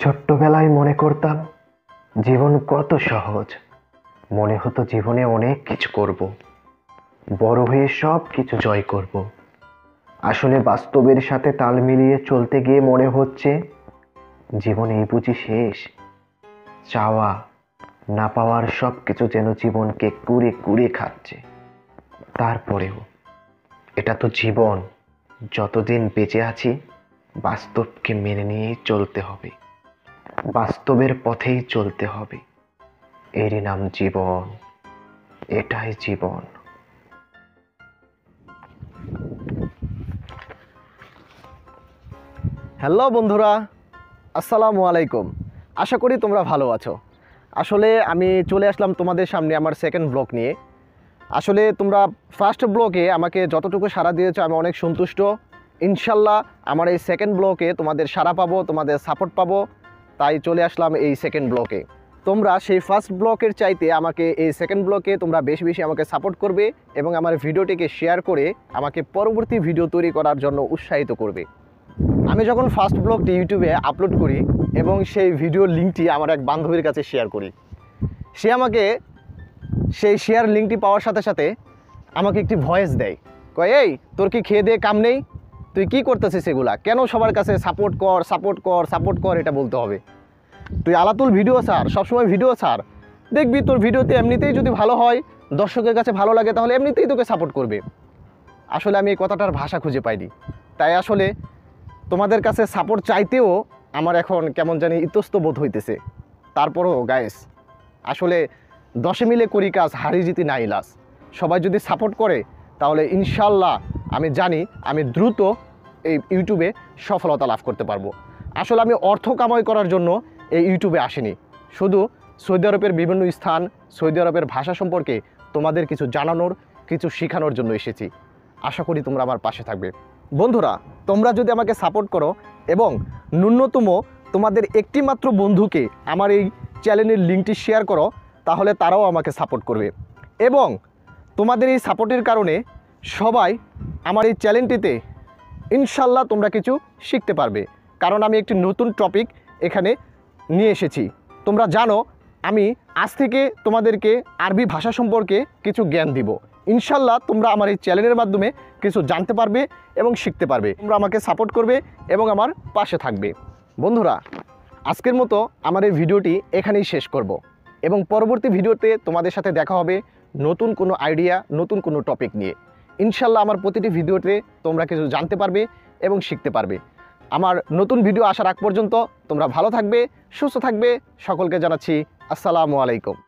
छोट्टोबेलाय़ मने करताम जीवन कत सहज, मने हतो जीवने अनेक किछु करब, बड़ हये सब किछु जय करब। आसले बास्तबेर साथे ताल मिलिए चलते गिये मने हच्छे जीवन एई बुझि शेष। चावा ना पावार सब किछु जेन जीवन के कूड़े कूड़े खाच्छे। तारपरेओ एटा तो जीवन, जतदिन बेঁচে आछि বাস্তবকে মেনে নিয়ে চলতে হবে, বাস্তবের পথেই চলতে হবে। এরই নাম জীবন, এটাই জীবন। হ্যালো বন্ধুরা, আসসালামু আলাইকুম। আশা করি তোমরা ভালো আছো। আসলে আমি চলে আসলাম তোমাদের সামনে আমার সেকেন্ড ব্লগ নিয়ে। আসলে তোমরা ফার্স্ট ব্লগে আমাকে যতটুকু সাড়া দিয়েছো আমি অনেক সন্তুষ্ট। ইনশাল্লাহ আমার এই সেকেন্ড ব্লগে তোমাদের সাড়া পাবো, তোমাদের সাপোর্ট পাবো, তাই চলে আসলাম এই সেকেন্ড ব্লগে। তোমরা সেই ফার্স্ট ব্লগের চাইতে আমাকে এই সেকেন্ড ব্লগে তোমরা বেশি বেশি আমাকে সাপোর্ট করবে এবং আমার ভিডিওটিকে শেয়ার করে আমাকে পরবর্তী ভিডিও তৈরি করার জন্য উৎসাহিত করবে। আমি যখন ফার্স্ট ব্লগটি ইউটিউবে আপলোড করি এবং সেই ভিডিওর লিঙ্কটি আমার এক বান্ধবীর কাছে শেয়ার করি, সে আমাকে সেই শেয়ার লিঙ্কটি পাওয়ার সাথে সাথে আমাকে একটি ভয়েস দেয়, কয় এই তোর কি খেয়ে দিয়ে কাম নেই, তুই কী করতেছিস, সেগুলা কেন সবার কাছে সাপোর্ট কর সাপোর্ট কর সাপোর্ট কর এটা বলতে হবে, তুই আলাতুল ভিডিও ছাড়, সবসময় ভিডিও ছাড়, দেখবি তোর ভিডিওতে এমনিতেই যদি ভালো হয় দর্শকের কাছে ভালো লাগে তাহলে এমনিতেই তোকে সাপোর্ট করবে। আসলে আমি এই কথাটার ভাষা খুঁজে পাইনি, তাই আসলে তোমাদের কাছে সাপোর্ট চাইতেও আমার এখন কেমন জানি ইতস্ত বোধ হইতেছে। তারপরও গায়েস আসলে দশে মিলে করি কাজ, হারি জিতি না ইলাজ। সবাই যদি সাপোর্ট করে তাহলে ইনশাল্লাহ আমি জানি আমি দ্রুত এই ইউটিউবে সফলতা লাভ করতে পারবো। আসলে আমি অর্থ কামাই করার জন্য এই ইউটিউবে আসিনি, শুধু সৌদি আরবের বিভিন্ন স্থান, সৌদি আরবের ভাষা সম্পর্কে তোমাদের কিছু জানানোর, কিছু শেখানোর জন্য এসেছি। আশা করি তোমরা আমার পাশে থাকবে। বন্ধুরা, তোমরা যদি আমাকে সাপোর্ট করো এবং ন্যূনতম তোমাদের একটি মাত্র বন্ধুকে আমার এই চ্যানেলের লিঙ্কটি শেয়ার করো, তাহলে তারাও আমাকে সাপোর্ট করবে এবং তোমাদের এই সাপোর্টের কারণে সবাই আমার এই চ্যানেলটিতে ইনশাল্লাহ তোমরা কিছু শিখতে পারবে। কারণ আমি একটি নতুন টপিক এখানে নিয়ে এসেছি। তোমরা জানো আমি আজ থেকে তোমাদেরকে আরবি ভাষা সম্পর্কে কিছু জ্ঞান দিব। ইনশাল্লাহ তোমরা আমার এই চ্যানেলের মাধ্যমে কিছু জানতে পারবে এবং শিখতে পারবে। তোমরা আমাকে সাপোর্ট করবে এবং আমার পাশে থাকবে। বন্ধুরা, আজকের মতো আমার এই ভিডিওটি এখানেই শেষ করব এবং পরবর্তী ভিডিওতে তোমাদের সাথে দেখা হবে নতুন কোনো আইডিয়া, নতুন কোনো টপিক নিয়ে। ইনশাল্লাহ আমার প্রতিটি ভিডিওতে তোমরা কিছু জানতে পারবে এবং শিখতে পারবে। আমার নতুন ভিডিও আসার আগ পর্যন্ত তোমরা ভালো থাকবে, সুস্থ থাকবে। সকলকে জানাচ্ছি আসসালামু আলাইকুম।